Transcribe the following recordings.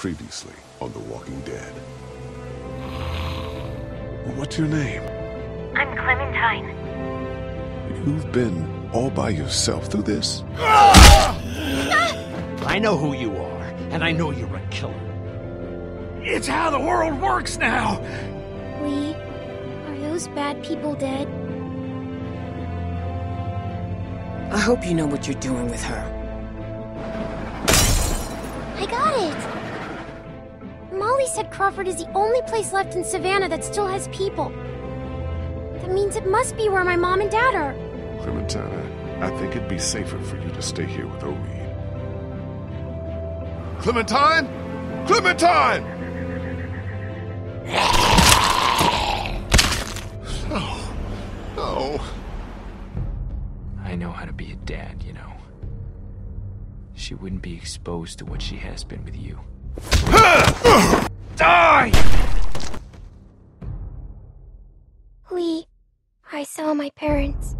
Previously on The Walking Dead. Well, what's your name? I'm Clementine. You've been all by yourself through this? I know who you are, and I know you're a killer. It's how the world works now! Lee, are those bad people dead? I hope you know what you're doing with her. I got it! Molly said Crawford is the only place left in Savannah that still has people. That means it must be where my mom and dad are. Clementine, I think it'd be safer for you to stay here with Omid. Clementine! Clementine! Oh, no. I know how to be a dad, you know. She wouldn't be exposed to what she has been with you. Die! Lee, I saw my parents.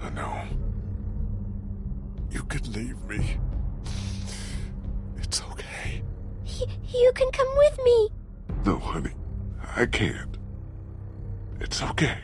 I know. You can leave me. It's okay. You can come with me. No, honey. I can't. It's okay.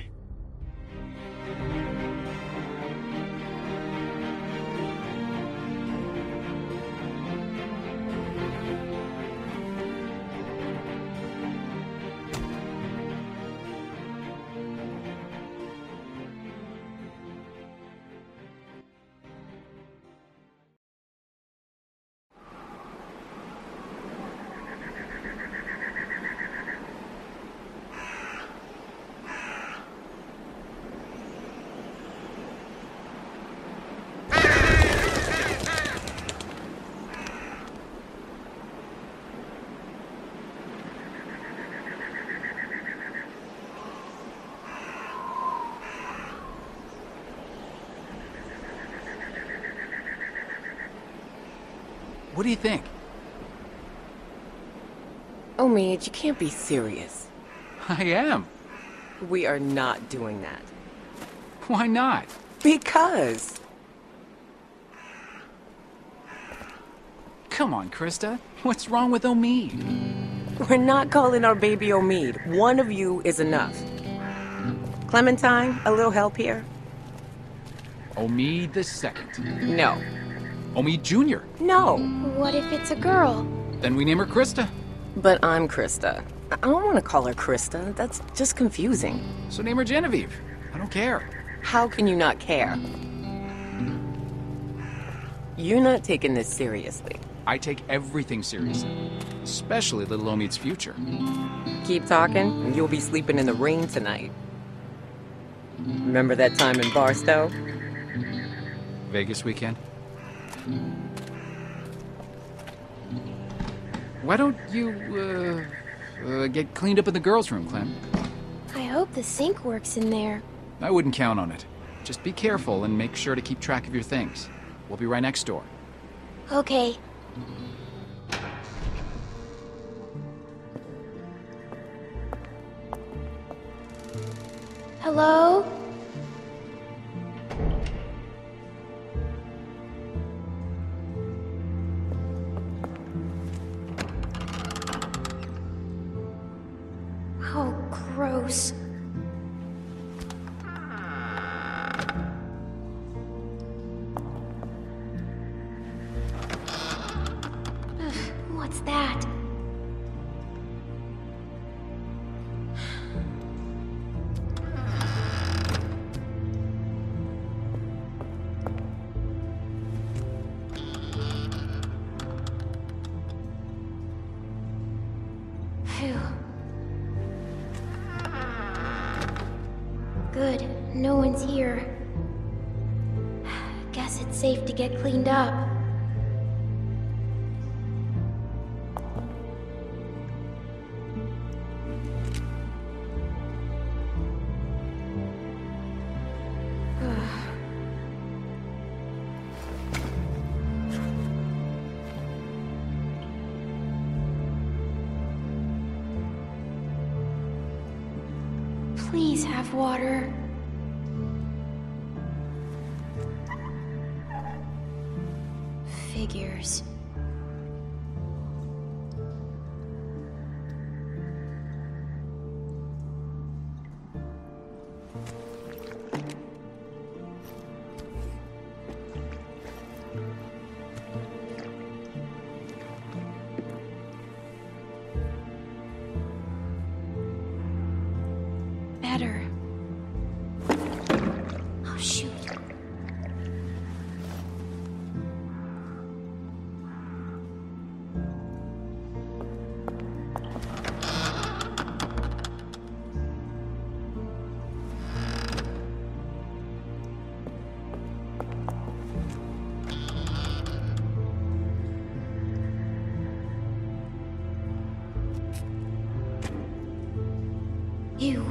What do you think? Omid, you can't be serious. I am. We are not doing that. Why not? Because. Come on, Krista. What's wrong with Omid? We're not calling our baby Omid. One of you is enough. Clementine, a little help here? Omid the second. No. Omid Jr. No. What if it's a girl? Then we name her Krista. But I'm Krista. I don't want to call her Krista. That's just confusing. So name her Genevieve. I don't care. How can you not care? You're not taking this seriously. I take everything seriously. Especially little Omid's future. Keep talking, and you'll be sleeping in the rain tonight. Remember that time in Barstow? Vegas weekend? Why don't you, get cleaned up in the girls' room, Clem? I hope the sink works in there. I wouldn't count on it. Just be careful and make sure to keep track of your things. We'll be right next door. Okay. Hello? Gross. Ugh, what's that? Phew. Good. No one's here. Guess it's safe to get cleaned up. Please have water. Figures. you.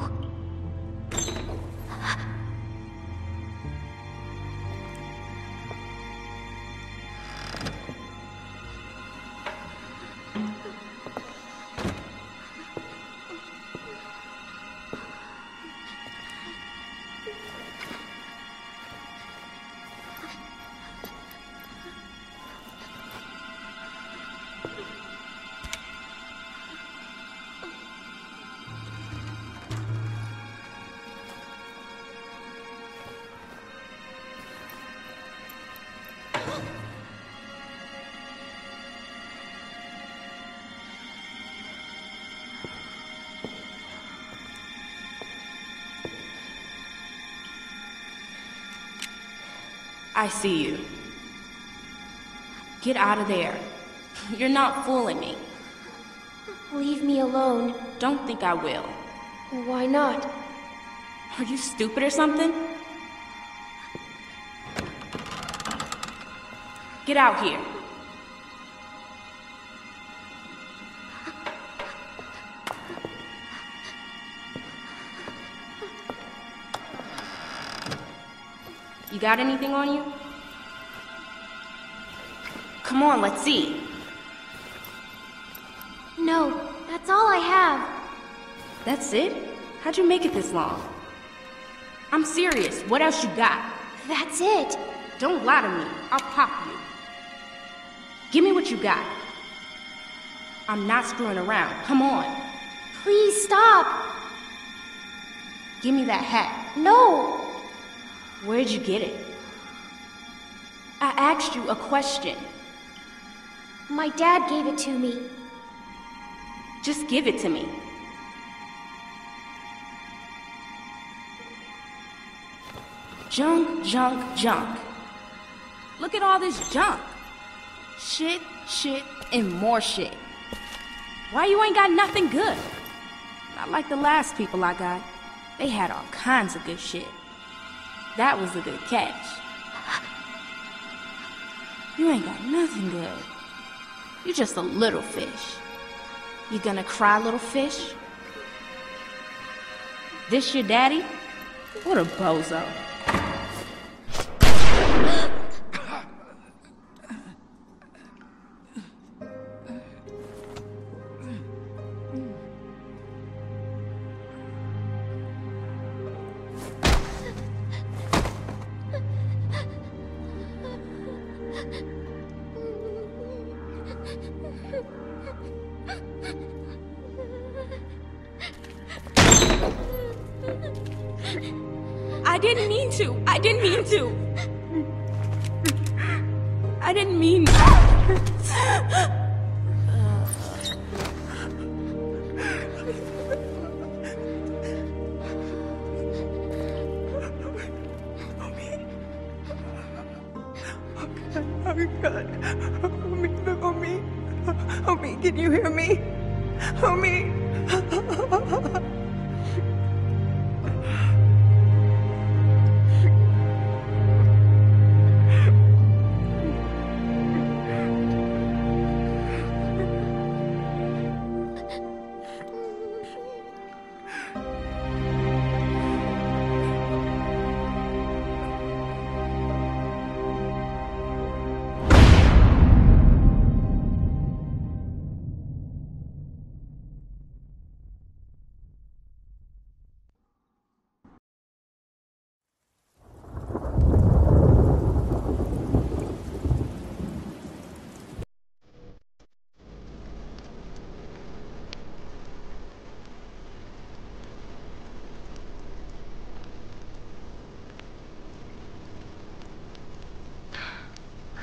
I see you. Get out of there. You're not fooling me. Leave me alone. Don't think I will. Why not? Are you stupid or something? Get out here. You got anything on you? Come on, let's see. No, that's all I have. That's it? How'd you make it this long? I'm serious, what else you got? That's it. Don't lie to me, I'll pop you. Give me what you got. I'm not screwing around, come on. Please stop. Give me that hat. No. Where'd you get it? I asked you a question. My dad gave it to me. Just give it to me. Junk, junk, junk. Look at all this junk. Shit, shit, and more shit. Why you ain't got nothing good? Not like the last people I got. They had all kinds of good shit. That was a good catch. You ain't got nothing good. You're just a little fish. You gonna cry, little fish? This your daddy? What a bozo.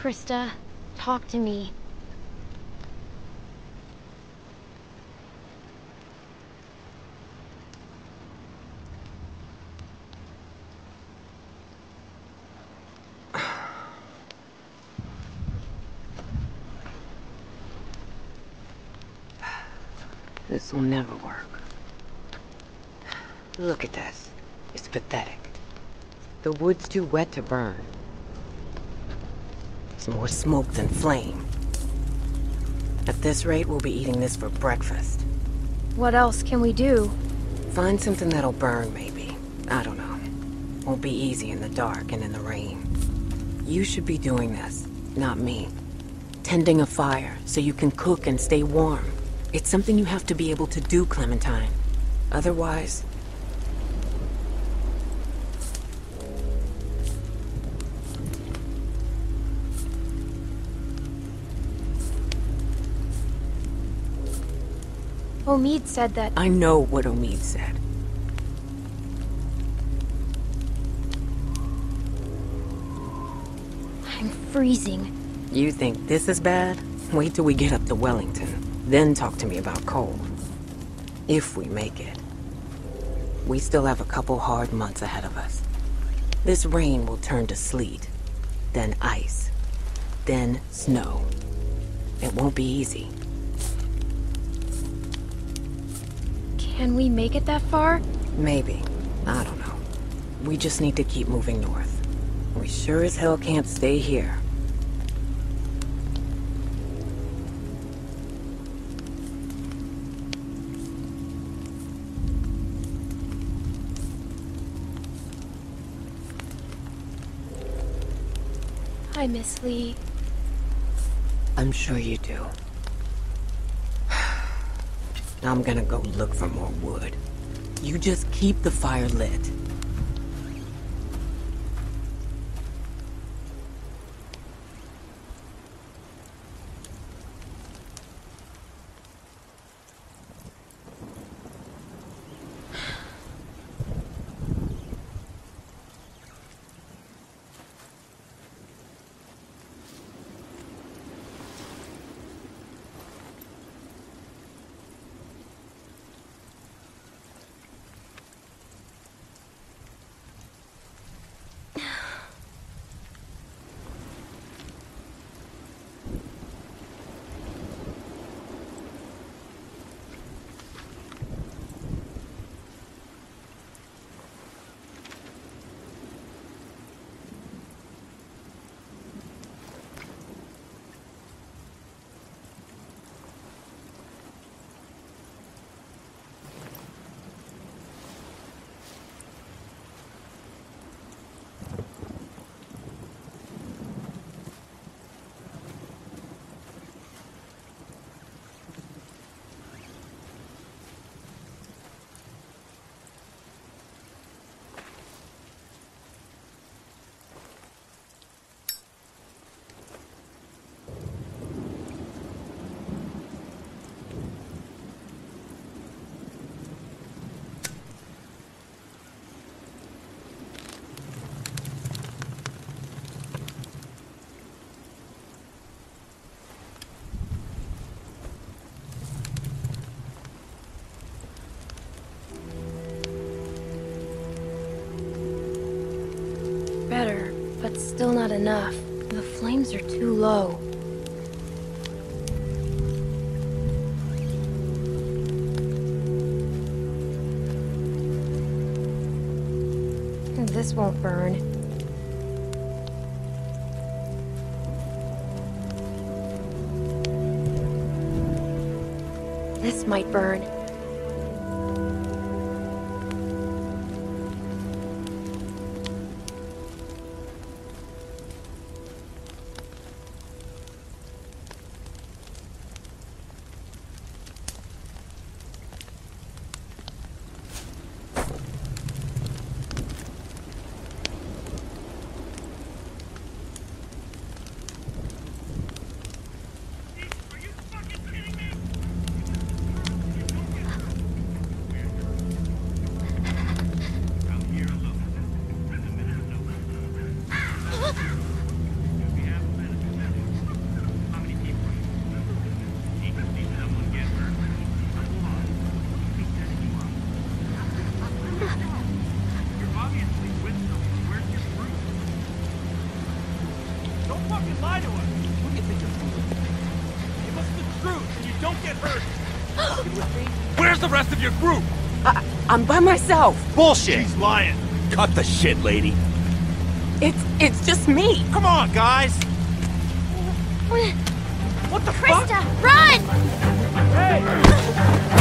Krista, talk to me. This will never work. Look at this. It's pathetic. The wood's too wet to burn. More smoke than flame. At this rate, we'll be eating this for breakfast. What else can we do? Find something that'll burn, maybe. I don't know. Won't be easy in the dark and in the rain. You should be doing this, not me. Tending a fire so you can cook and stay warm. It's something you have to be able to do, Clementine. Otherwise... Omid said that... I know what Omid said. I'm freezing. You think this is bad? Wait till we get up to Wellington. Then talk to me about cold. If we make it. We still have a couple hard months ahead of us. This rain will turn to sleet. Then ice. Then snow. It won't be easy. Can we make it that far? Maybe. I don't know. We just need to keep moving north. We sure as hell can't stay here. I miss Lee. I'm sure you do. I'm gonna go look for more wood. You just keep the fire lit. But still not enough. The flames are too low. This won't burn. This might burn. Your group. I'm by myself. Bullshit. She's lying. Cut the shit, lady. It's just me. Come on, guys. What the fuck? Krista, run! Hey!